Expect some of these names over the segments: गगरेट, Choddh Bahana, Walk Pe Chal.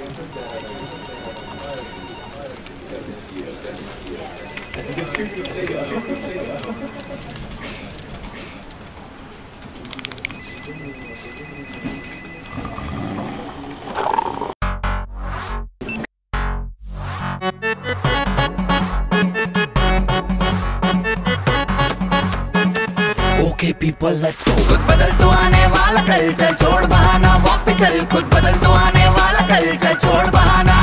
Okay people, let's go. खुद बदल तो आने वाला कल, चल छोड़ बहाना, वॉक पे चल। खुद बदल तो आने वाला कल, चल छोड़ बहाना।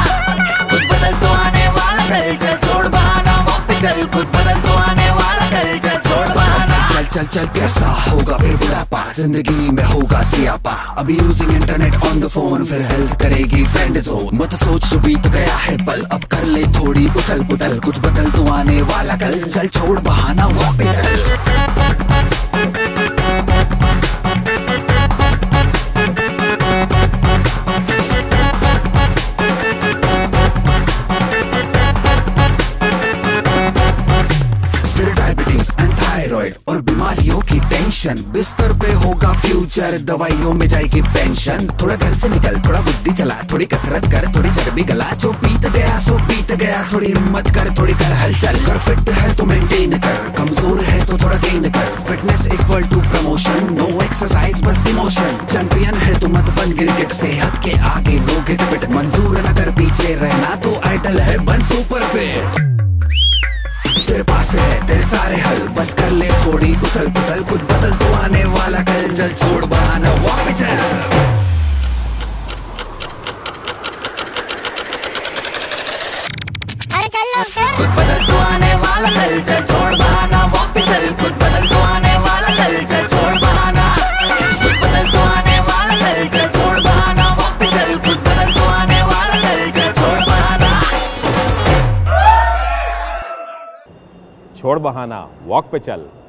खुद बदल तो आने वाला कल, चल छोड़ बहाना, वॉक पे चल। खुद बदल तो आने वाला कल, चल छोड़ बहाना। चल चल चल कैसा होगा फिर बुढ़ापा, जिंदगी में होगा सियापा। अभी using internet on the phone, फिर हेल्थ करेगी फ्रेंड जोन। मत सोच जो बीत गया है पल, अब कर ले थोड़ी उथल पुथल। कुछ बदल तो आने वाला कल, चल छोड़ बहाना, वॉक पे चल। और बीमारियों की टेंशन, बिस्तर पे होगा फ्यूचर, दवाइयों में जाएगी पेंशन। थोड़ा घर से निकल, थोड़ा बुद्धि चला, थोड़ी कसरत कर, थोड़ी चर्बी गला। जो बीत गया सो बीत गया, थोड़ी हिम्मत कर, थोड़ी कर हलचल कर। फिट है तो मेंटेन कर, कमजोर है तो थोड़ा गेन कर। Fitness equal to promotion, no exercise बस इमोशन। चैंपियन है तो मत बन क्रिकेट, सेहत के आगे नो घिट पिट। मंजूर न कर पीछे रहना, तो आइडल है बन सुपर फिट। तेरे पास है तेरे सारे हल, बस कर ले थोड़ी उथल पुथल। कुछ बदल तो आने वाला कल, जल छोड़ बहाना, वॉक पे चल। कुछ बदल तो आने वाला कल, जल छोड़ बहाना, वॉक पे चल। कुछ बदल तो आने वाला कल, जल छोड़ बहाना। कुछ बदल तो आने वाला कल, जल छोड़ बहाना, वॉक पे चल। कुछ बदल तो आने वाला कल, जल छोड़ बहाना। छोड़ बहाना, वॉक पे चल।